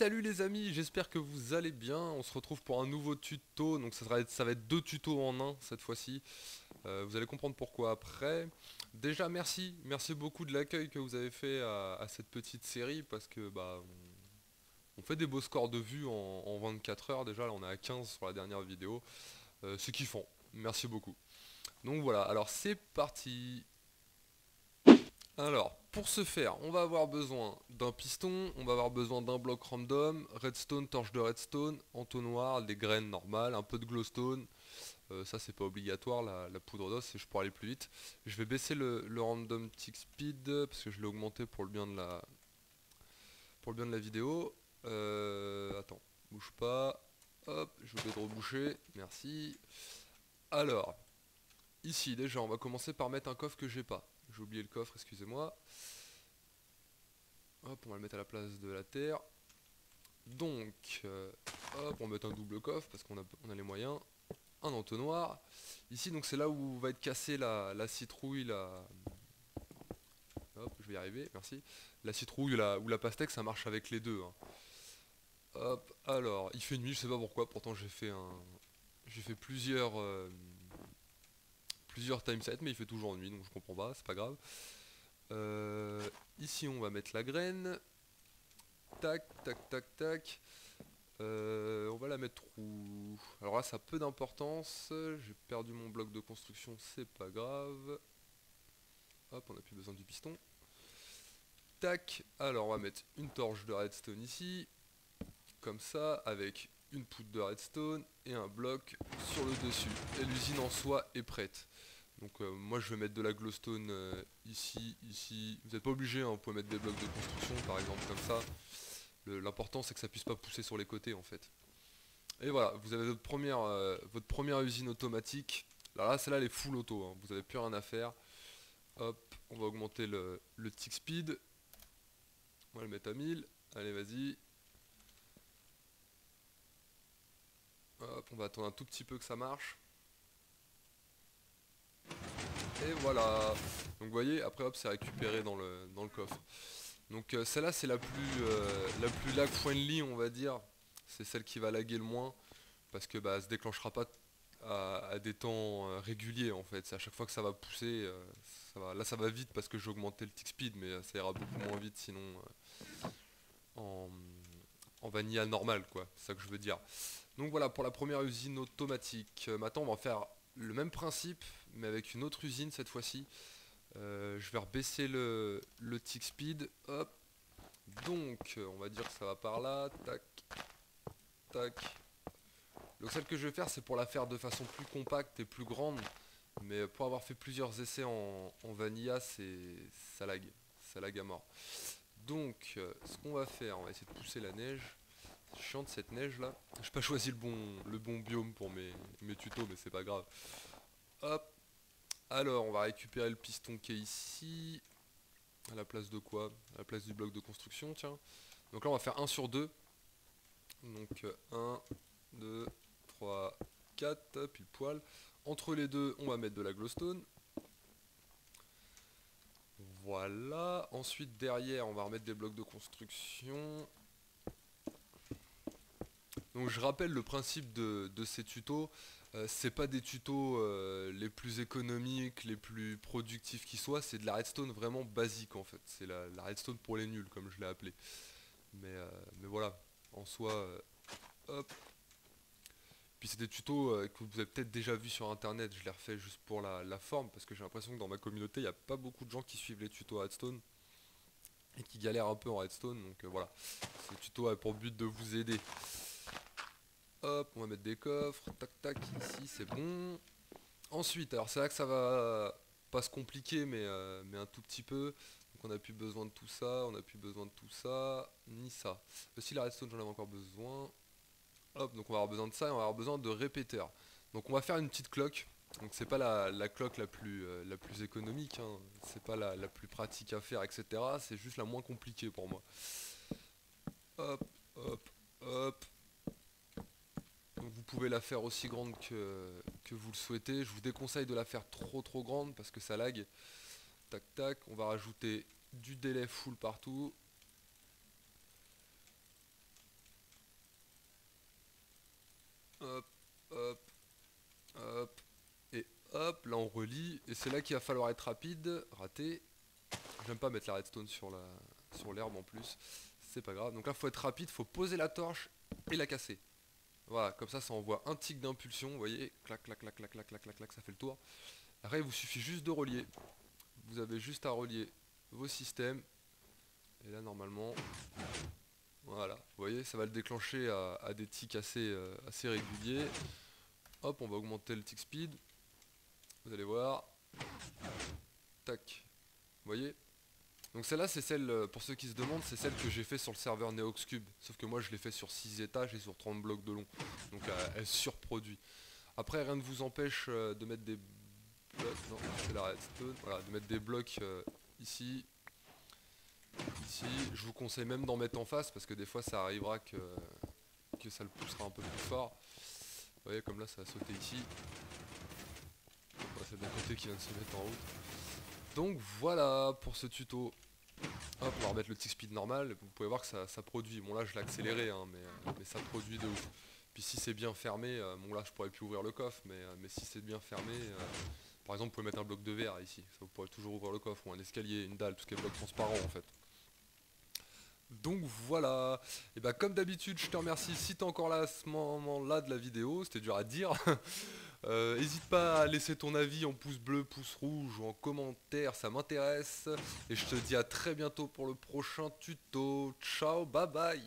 Salut les amis, j'espère que vous allez bien. On se retrouve pour un nouveau tuto. Donc ça va être deux tutos en un cette fois-ci. Vous allez comprendre pourquoi après. Déjà merci beaucoup de l'accueil que vous avez fait à cette petite série, parce que bah on fait des beaux scores de vues en 24 heures déjà. Là on est à 15 sur la dernière vidéo. C'est kiffant, merci beaucoup. Donc voilà, alors c'est parti. Alors, pour ce faire, on va avoir besoin d'un piston, on va avoir besoin d'un bloc random, redstone, torche de redstone, entonnoir, des graines normales, un peu de glowstone, ça c'est pas obligatoire, la poudre d'os, et je pourrais aller plus vite. Je vais baisser le random tick speed, parce que je l'ai augmenté pour le bien de la vidéo. Attends, bouge pas, hop, je vais le reboucher, merci. Alors, ici déjà on va commencer par mettre un coffre que j'ai pas. J'ai oublié le coffre, excusez-moi. Hop, on va le mettre à la place de la terre. Donc, hop, on va mettre un double coffre parce qu'on a les moyens. Un entonnoir. Ici, donc c'est là où va être cassée la citrouille, Hop, je vais y arriver, merci. La citrouille ou la pastèque, ça marche avec les deux. Hein. Hop, alors, il fait nuit, je sais pas pourquoi, pourtant j'ai fait plusieurs timesets, mais il fait toujours nuit, donc je comprends pas, c'est pas grave. Ici on va mettre la graine, tac tac tac tac. On va la mettre où? Alors là ça a peu d'importance, j'ai perdu mon bloc de construction, c'est pas grave. Hop, on n'a plus besoin du piston, tac. Alors on va mettre une torche de redstone ici, comme ça, avec une poudre de redstone et un bloc sur le dessus, et l'usine en soi est prête. Donc moi je vais mettre de la glowstone ici, vous n'êtes pas obligé, hein, vous pouvez mettre des blocs de construction par exemple comme ça, l'important c'est que ça puisse pas pousser sur les côtés en fait. Et voilà, vous avez votre première usine automatique. Alors là celle-là elle est full auto, hein, vous n'avez plus rien à faire. Hop, on va augmenter le tick speed, on va le mettre à 1000, allez vas-y. Hop, on va attendre un tout petit peu que ça marche. Et voilà. Donc vous voyez, après hop, c'est récupéré dans le coffre. Donc celle-là, c'est la plus lag friendly, on va dire. C'est celle qui va laguer le moins. Parce que bah, elle se déclenchera pas à des temps réguliers en fait. C'est à chaque fois que ça va pousser. Là, ça va vite parce que j'ai augmenté le tick speed, mais ça ira beaucoup moins vite sinon en vanilla normal, quoi. C'est ça que je veux dire. Donc voilà pour la première usine automatique. Maintenant on va faire le même principe mais avec une autre usine cette fois-ci. Je vais rebaisser le tick speed. Hop. Donc on va dire que ça va par là. Tac. Tac. Donc celle que je vais faire c'est pour la faire de façon plus compacte et plus grande. Mais pour avoir fait plusieurs essais en vanilla, ça lag. Ça lag à mort. Donc ce qu'on va faire, on va essayer de pousser la neige. C'est chiant de cette neige là. J'ai pas choisi le bon biome pour mes tutos, mais c'est pas grave. Hop. Alors on va récupérer le piston qui est ici. À la place de quoi? À la place du bloc de construction, tiens. Donc là on va faire 1 sur 2. Donc 1, 2, 3, 4, pile poil. Entre les deux on va mettre de la glowstone. Voilà. Ensuite derrière on va remettre des blocs de construction. Donc je rappelle le principe de ces tutos, c'est pas des tutos les plus économiques, les plus productifs qui soient, c'est de la redstone vraiment basique en fait, c'est la redstone pour les nuls comme je l'ai appelé. Mais voilà, en soi, hop. Puis c'est des tutos que vous avez peut-être déjà vu sur internet, je les refais juste pour la forme, parce que j'ai l'impression que dans ma communauté il n'y a pas beaucoup de gens qui suivent les tutos redstone. Et qui galèrent un peu en redstone, donc voilà, ce tuto a pour but de vous aider. Hop, on va mettre des coffres, tac tac, ici c'est bon. Ensuite, alors c'est là que ça va pas se compliquer, mais un tout petit peu. Donc on n'a plus besoin de tout ça, on n'a plus besoin de tout ça, ni ça. Si la redstone j'en avais encore besoin. Hop, donc on va avoir besoin de ça et on va avoir besoin de répéteurs. Donc on va faire une petite cloque. Donc c'est pas la cloque la plus économique, hein. C'est pas la plus pratique à faire, etc. C'est juste la moins compliquée pour moi. Hop, hop, hop. Donc vous pouvez la faire aussi grande que vous le souhaitez. Je vous déconseille de la faire trop grande parce que ça lag. Tac tac, on va rajouter du délai full partout. Hop, hop, hop. Et hop, là on relie. Et c'est là qu'il va falloir être rapide. Raté. J'aime pas mettre la redstone sur l'herbe en plus. C'est pas grave. Donc là, faut être rapide. Faut poser la torche et la casser. Voilà, comme ça, ça envoie un tic d'impulsion. Vous voyez, clac, clac, clac, clac, clac, clac, clac, clac, ça fait le tour. Après, il vous suffit juste de relier. Vous avez juste à relier vos systèmes. Et là, normalement, voilà. Vous voyez, ça va le déclencher à des tics assez réguliers. Hop, on va augmenter le tick speed. Vous allez voir. Tac. Vous voyez? Donc celle-là, c'est celle, pour ceux qui se demandent, c'est celle que j'ai fait sur le serveur Neoxcube. Sauf que moi, je l'ai fait sur 6 étages et sur 30 blocs de long. Donc elle surproduit. Après, rien ne vous empêche de mettre des blocs... Non, c'est la redstone. Voilà, de mettre des blocs ici. Ici. Je vous conseille même d'en mettre en face, parce que des fois, ça arrivera que ça le poussera un peu plus fort. Vous voyez, comme là, ça a sauté ici. Voilà, c'est d'un côté qui vient de se mettre en route. Donc voilà pour ce tuto. Hop, on va remettre le tick speed normal. Vous pouvez voir que ça produit. Bon là je l'ai accéléré hein, mais ça produit de ouf. Puis si c'est bien fermé, bon là je pourrais plus ouvrir le coffre, mais si c'est bien fermé, par exemple vous pouvez mettre un bloc de verre ici, ça vous pourrez toujours ouvrir le coffre, ou un escalier, une dalle, tout ce qui est bloc transparent en fait. Donc voilà, et bah comme d'habitude je te remercie si t'es encore là à ce moment là de la vidéo, c'était dur à dire. N'hésite pas à laisser ton avis en pouce bleu, pouce rouge ou en commentaire, ça m'intéresse. Et je te dis à très bientôt pour le prochain tuto. Ciao, bye bye.